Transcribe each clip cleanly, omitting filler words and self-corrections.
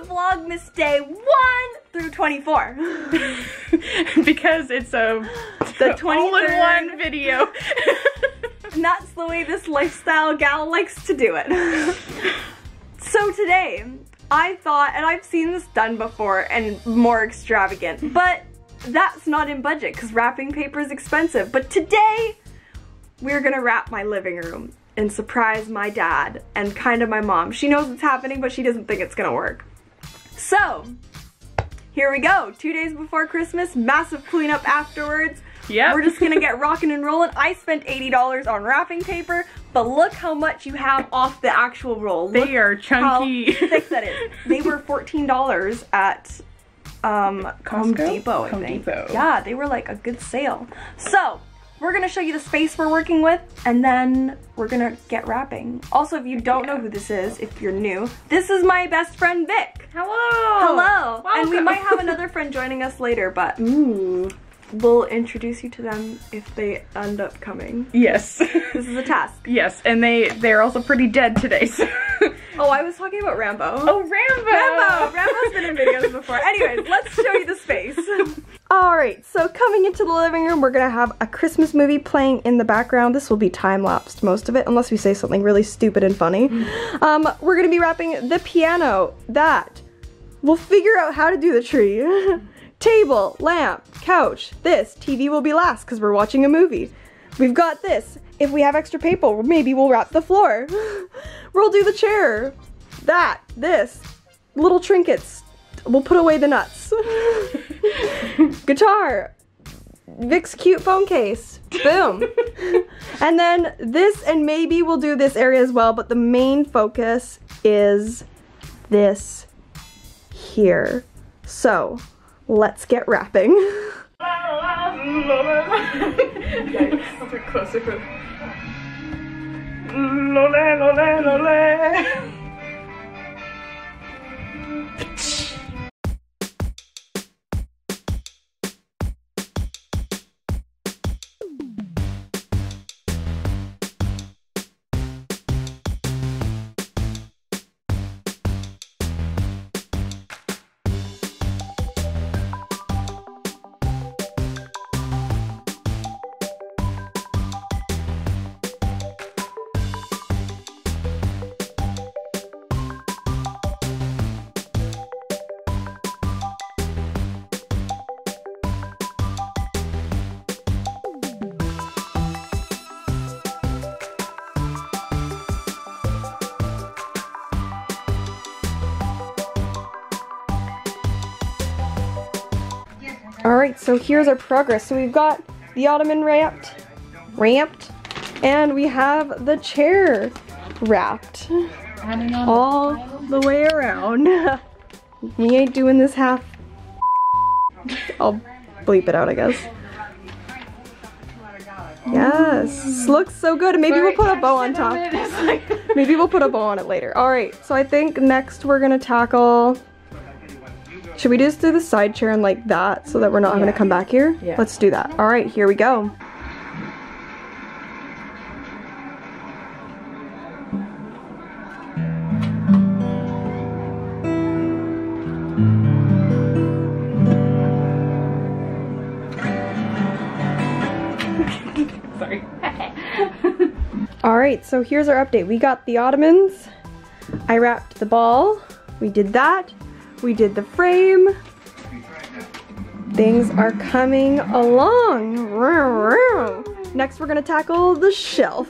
to Vlogmas Day 1 through 24. Because it's the all-in-one video. And that's the way this lifestyle gal likes to do it. So today, I thought, and I've seen this done before and more extravagant, but that's not in budget because wrapping paper is expensive. But today, we're gonna wrap my living room and surprise my dad and kind of my mom. She knows it's happening, but she doesn't think it's gonna work. So, here we go. 2 days before Christmas, massive cleanup afterwards. Yep. We're just gonna get rockin' and rollin'. I spent $80 on wrapping paper, but look how much you have off the actual roll. They are chunky. How thick that is. They were $14 at Home Depot, I think. Yeah, they were like a good sale. So, we're gonna show you the space we're working with, and then we're gonna get wrapping. Also, if you don't know who this is, if you're new, this is my best friend, Vic. Hello. Hello. Welcome. And we might have another friend joining us later, but we'll introduce you to them if they end up coming. Yes. This is a task. Yes, and they're also pretty dead today, so. Oh, I was talking about Rambo. Oh, Rambo! Rambo's been in videos before. Anyways, let's show you the space. Alright, so coming into the living room, we're gonna have a Christmas movie playing in the background. This will be time-lapsed, most of it, unless we say something really stupid and funny. We're gonna be wrapping the piano, that. We'll figure out how to do the tree. Table, lamp, couch, this. TV will be last, because we're watching a movie. We've got this. If we have extra paper, maybe we'll wrap the floor. We'll do the chair. That, this, little trinkets. We'll put away the nuts. Guitar. Vic's cute phone case. Boom. And then this, and maybe we'll do this area as well, but the main focus is this here. So, let's get wrapping. I'll be closer for Lole, lole, lole. Alright, so here's our progress. So we've got the ottoman wrapped, and we have the chair wrapped all the way around. We ain't doing this half. I'll bleep it out, I guess. Yes, this looks so good. Maybe we'll put a bow on top. Maybe we'll put a bow on it later. Alright, so I think next we're gonna tackle... Should we just do the side chair and like that so that we're not having to come back here? Yeah. Let's do that. All right, here we go. Sorry. All right, so here's our update. We got the ottomans. I wrapped the ball. We did that. We did the frame. Things are coming along. Next, we're gonna tackle the shelf.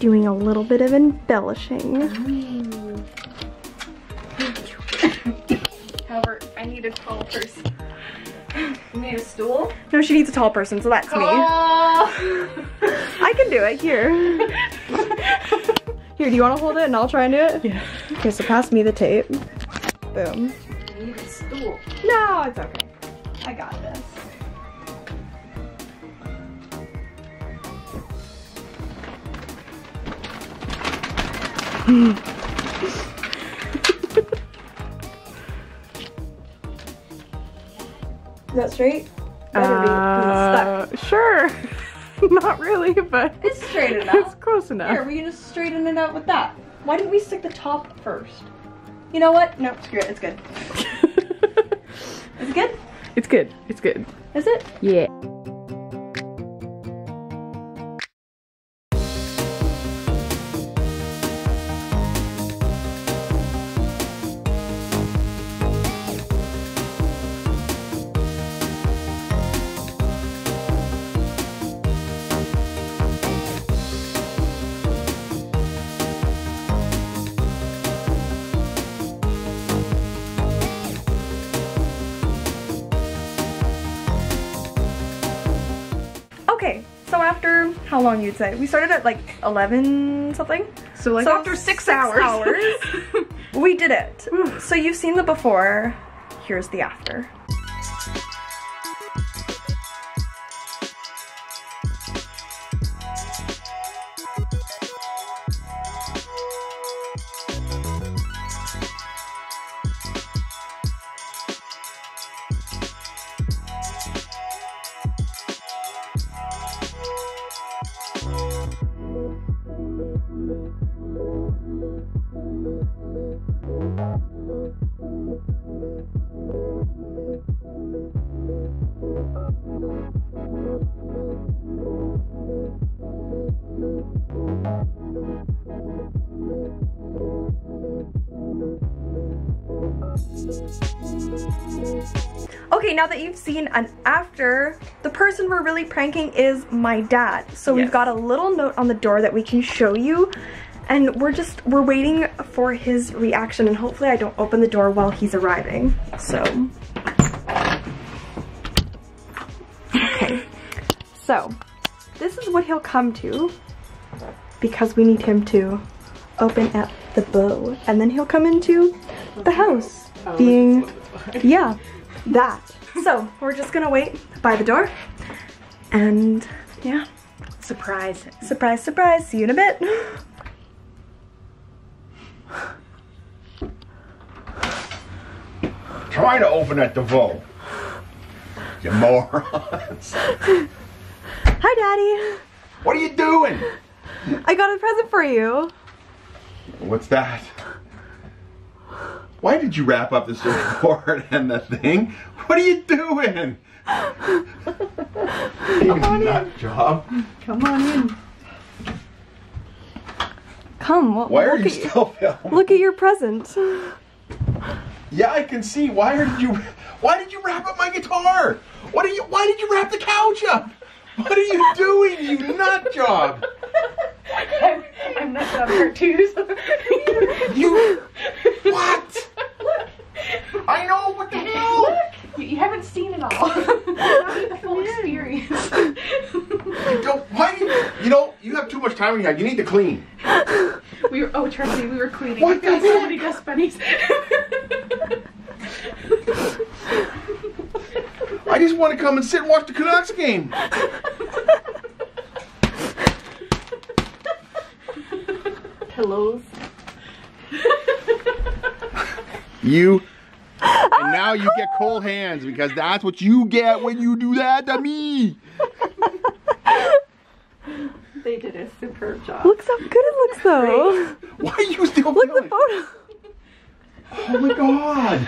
doing a little bit of embellishing. Ooh. However, I need a tall person. You need a stool? No, she needs a tall person, so that's me. I can do it, here. Here, do you want to hold it and I'll try and do it? Yeah. Okay, so pass me the tape. Boom. I need a stool. No, it's okay. I got this. Is that straight? Better be stuck. Sure. Not really, but it's straight enough. It's close enough. Here, we can just straighten it out with that. Why didn't we stick the top first? You know what? No, screw it. It's good. Is it good? It's good. It's good. Is it? Yeah. So after, how long you'd say? We started at like 11 something? So like after six hours we did it. Oof. So you've seen the before, here's the after. Okay, now that you've seen an after, the person we're really pranking is my dad. So yes, we've got a little note on the door that we can show you, and we're waiting for his reaction, and hopefully I don't open the door while he's arriving. So okay, so this is what he'll come to, because we need him to open up the bow, and then he'll come into the house being, yeah, that. So we're just gonna wait by the door and yeah, surprise, surprise, surprise. See you in a bit. Try to open at the vault, you morons. Hi, Daddy. What are you doing? I got a present for you. What's that? Why did you wrap up this report and the thing? What are you doing? Come on in. Job. Come on in. Come. Why are you still filming? Look at your present. Yeah, I can see. Why did you wrap up my guitar? Why did you wrap the couch up? What are you doing, you nut job? I'm not job hurt too. So. You. What? I know, what the hell? Look, you haven't seen it all. You haven't the full experience. You have too much time in here. You need to clean. We were, oh, trust me, we were cleaning. What the heck? So many dust bunnies. I just want to come and sit and watch the Canucks game. Pillows. You, and now you get cold hands, because that's what you get when you do that to me. They did a superb job. Look how good it looks though. Right? Why are you still look at the photo. Oh my god.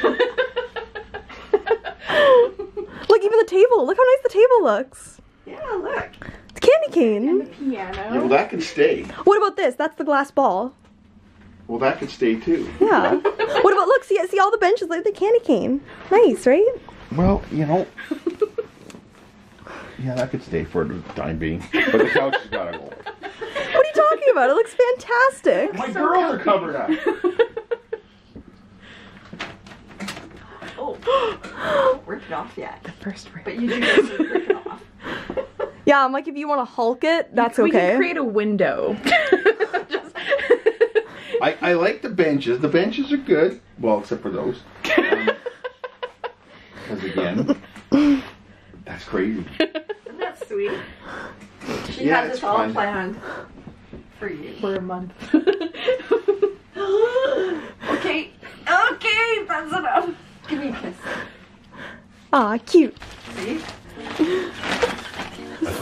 Look, even the table. Look how nice the table looks. Yeah, look. It's candy cane. And the piano. Yeah, well, that can stay. What about this? That's the glass ball. Well, that could stay too. Yeah. What about, look, see all the benches, like the candy cane. Nice, right? Well, you know. Yeah, that could stay for the time being. But the couch has gotta go. What do you you talking about? It looks fantastic. My girls are covered up. Oh, don't rip it off yet. The first rip. But you do have to rip it off. Yeah, I'm like, if you want to Hulk it, that's okay. We can create a window. I like the benches. The benches are good. Well, except for those. Because again, that's crazy. Isn't that sweet? She had this all planned for you. For a month. Okay. Okay, that's enough. Give me a kiss. Aw, cute. See?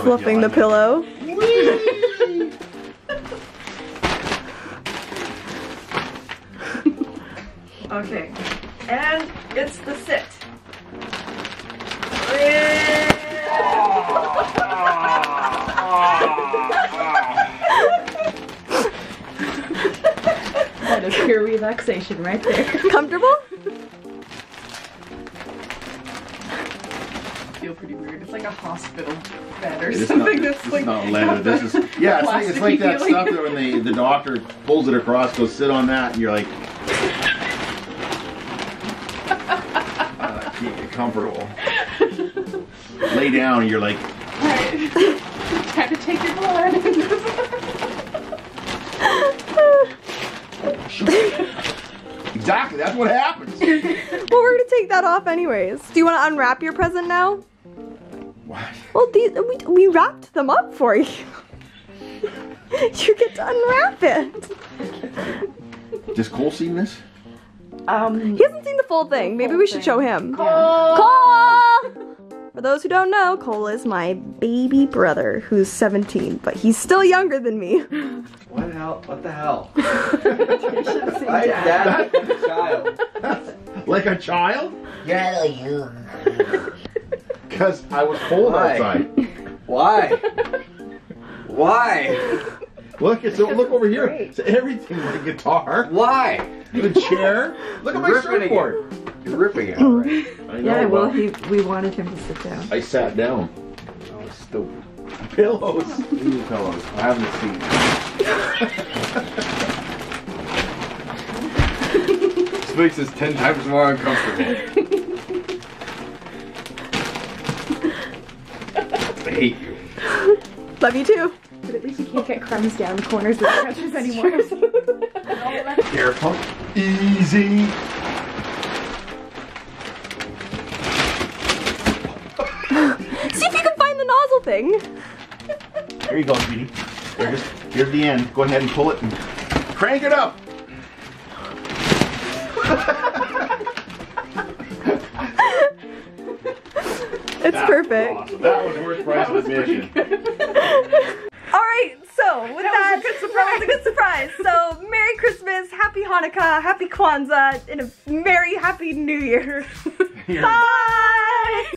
Fluffing the pillow. Whee! Okay, and it's the sit. That is pure relaxation right there. Comfortable? Feel pretty weird. It's like a hospital bed or something. That's like not leather. This is yeah. It's like that stuff that when the doctor pulls it across, goes sit on that, and you're like. Comfortable. Lay down and you're like... Time to take your blood. Exactly, that's what happens. Well, we're going to take that off anyways. Do you want to unwrap your present now? What? Well, these, we wrapped them up for you. You get to unwrap it. Does Cole see this? He hasn't seen the full thing. Maybe we should show him. Cole! Cole! For those who don't know, Cole is my baby brother who's 17, but he's still younger than me. What the hell? What the hell? I dad like a child. Like a child? Yeah, like you. Because I was cold outside. Why? Why? Look, it's look over here. It's everything. The guitar. Why? The chair. Look at my surfboard. You're ripping it. Right? I know, yeah, well, we wanted him to sit down. I sat down. Oh, stupid. Pillows. Ooh, pillows. I haven't seen. This makes us 10 times more uncomfortable. I hate you. Love you too. But at least you can't get crumbs down the corners of the trenches anymore. Careful. Easy. See if you can find the nozzle thing. There you go, sweetie. Here's the end. Go ahead and pull it and crank it up. It's that perfect. Was awesome. That was worth price of admission. With that, that was a good surprise. So, Merry Christmas, Happy Hanukkah, Happy Kwanzaa, and a Merry Happy New Year. Bye!